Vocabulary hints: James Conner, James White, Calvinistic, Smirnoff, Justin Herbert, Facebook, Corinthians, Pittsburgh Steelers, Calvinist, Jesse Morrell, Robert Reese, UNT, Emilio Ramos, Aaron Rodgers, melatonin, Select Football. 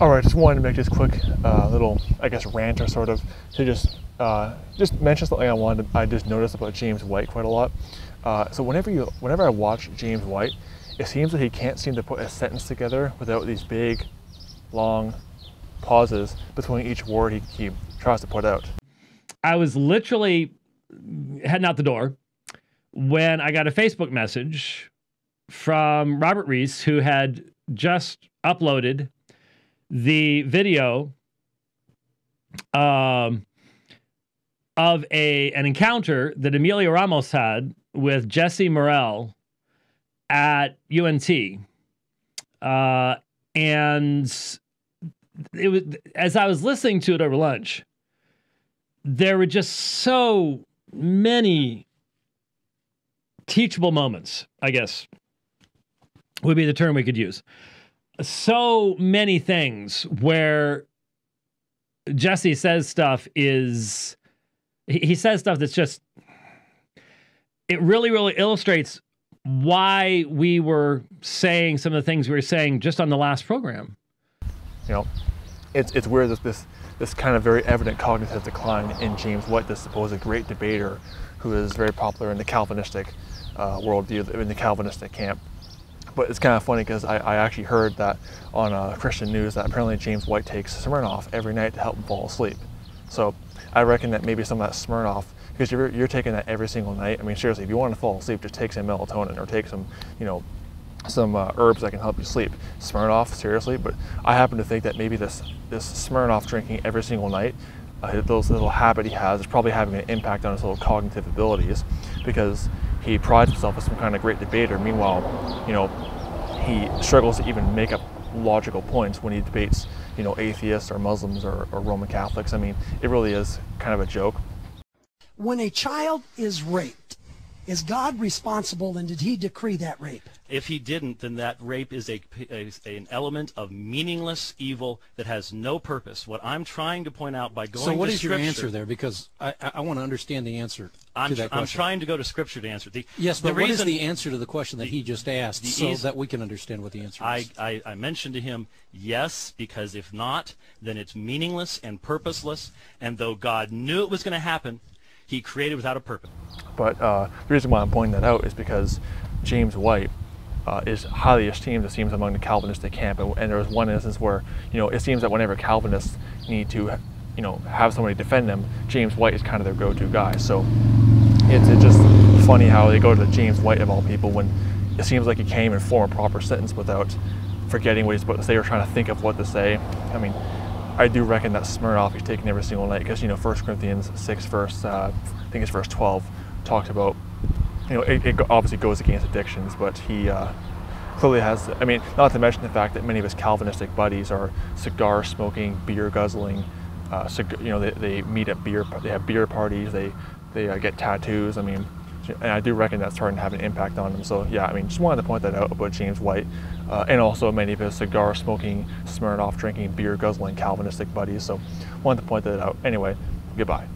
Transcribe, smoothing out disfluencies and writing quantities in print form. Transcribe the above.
All right, just wanted to make this quick little, I guess, rant or sort of to just mention something I just noticed about James White quite a lot. So whenever I watch James White, it seems that he can't seem to put a sentence together without these big, long pauses between each word he tries to put out. I was literally heading out the door when I got a Facebook message from Robert Reese, who had just uploaded the video of an encounter that Emilio Ramos had with Jesse Morrell at UNT. And it was, as I was listening to it over lunch, there were just so many teachable moments, I guess, would be the term we could use. So many things where Jesse says stuff he says stuff that's just, it really, really illustrates why we were saying some of the things we were saying just on the last program. You know, it's weird that this kind of very evident cognitive decline in James White, this supposed great debater who is very popular in the Calvinistic worldview, in the Calvinistic camp. But it's kind of funny because I actually heard that on Christian news that apparently James White takes Smirnoff every night to help him fall asleep. So I reckon that maybe some of that Smirnoff, because you're taking that every single night. I mean, seriously, if you want to fall asleep, just take some melatonin or take some, you know, some herbs that can help you sleep. Smirnoff, seriously. But I happen to think that maybe this Smirnoff drinking every single night, those little habit he has is probably having an impact on his little cognitive abilities, because he prides himself as some kind of great debater. Meanwhile, you know, he struggles to even make up logical points when he debates, you know, atheists or Muslims or Roman Catholics. I mean, it really is kind of a joke. When a child is raped, is God responsible, and did he decree that rape? If he didn't, then that rape is an element of meaningless evil that has no purpose. What I'm trying to point out by going to Scripture... So what is your answer there? Because I want to understand the answer to that question. I'm trying to go to Scripture to answer. Yes, but what is the answer to the question that he just asked so that we can understand what the answer is? I mentioned to him, yes, because if not, then it's meaningless and purposeless, and though God knew it was going to happen, he created without a purpose. But the reason why I'm pointing that out is because James White is highly esteemed, it seems, among the Calvinistic camp. And there was one instance where, you know, it seems that whenever Calvinists need to, you know, have somebody defend them, James White is kind of their go-to guy. So it's just funny how they go to James White of all people when it seems like he can't even form a proper sentence without forgetting what he's supposed to say or trying to think of what to say. I mean, I do reckon that Smirnoff is taken every single night because, you know, 1 Corinthians 6, verse, I think it's verse 12, talks about, you know, it obviously goes against addictions, but he clearly has, I mean, not to mention the fact that many of his Calvinistic buddies are cigar-smoking, beer-guzzling, you know, they meet at they have beer parties, they get tattoos, I mean, and I do reckon that's starting to have an impact on him. So yeah, I mean, just wanted to point that out about James White, and also many of his cigar-smoking, Smirnoff-drinking, beer-guzzling Calvinistic buddies. So wanted to point that out. Anyway, goodbye.